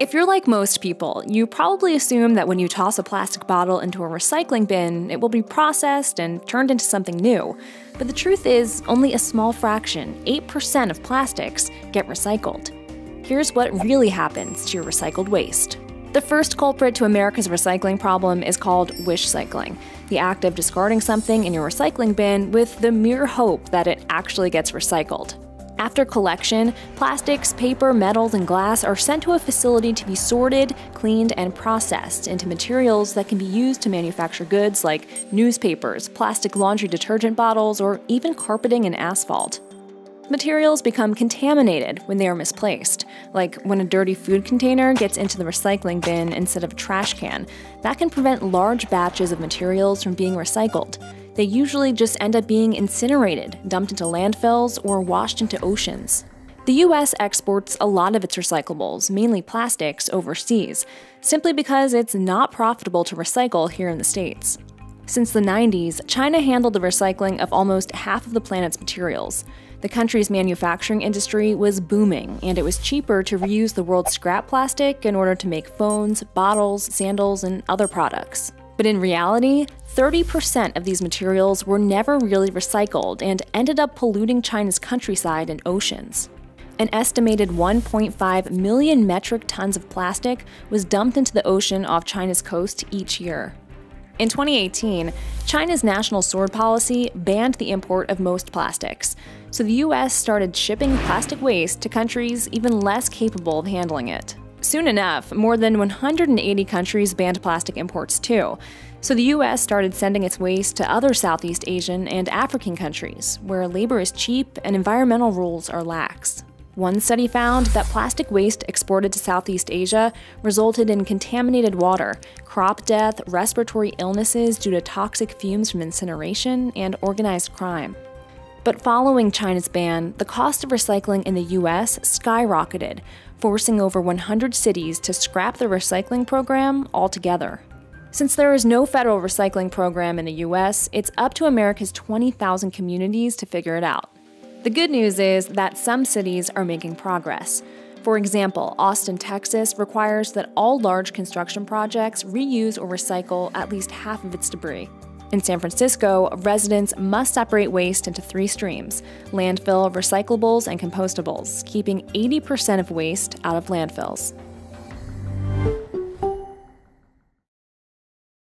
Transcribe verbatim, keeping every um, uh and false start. If you're like most people, you probably assume that when you toss a plastic bottle into a recycling bin, it will be processed and turned into something new. But the truth is, only a small fraction, eight percent of plastics, get recycled. Here's what really happens to your recycled waste. The first culprit to America's recycling problem is called wish cycling, the act of discarding something in your recycling bin with the mere hope that it actually gets recycled. After collection, plastics, paper, metals, and glass are sent to a facility to be sorted, cleaned, and processed into materials that can be used to manufacture goods like newspapers, plastic laundry detergent bottles, or even carpeting and asphalt. Materials become contaminated when they are misplaced, like when a dirty food container gets into the recycling bin instead of a trash can. That can prevent large batches of materials from being recycled. They usually just end up being incinerated, dumped into landfills, or washed into oceans. The U S exports a lot of its recyclables, mainly plastics, overseas, simply because it's not profitable to recycle here in the States. Since the nineties, China handled the recycling of almost half of the planet's materials. The country's manufacturing industry was booming, and it was cheaper to reuse the world's scrap plastic in order to make phones, bottles, sandals, and other products. But in reality, thirty percent of these materials were never really recycled and ended up polluting China's countryside and oceans. An estimated one point five million metric tons of plastic was dumped into the ocean off China's coast each year. In twenty eighteen, China's national sword policy banned the import of most plastics, so the U S started shipping plastic waste to countries even less capable of handling it. Soon enough, more than one hundred eighty countries banned plastic imports too, so the U S started sending its waste to other Southeast Asian and African countries, where labor is cheap and environmental rules are lax. One study found that plastic waste exported to Southeast Asia resulted in contaminated water, crop death, respiratory illnesses due to toxic fumes from incineration, and organized crime. But following China's ban, the cost of recycling in the U S skyrocketed, forcing over one hundred cities to scrap the recycling program altogether. Since there is no federal recycling program in the U S, it's up to America's twenty thousand communities to figure it out. The good news is that some cities are making progress. For example, Austin, Texas requires that all large construction projects reuse or recycle at least half of its debris. In San Francisco, residents must separate waste into three streams: landfill, recyclables, and compostables, keeping eighty percent of waste out of landfills.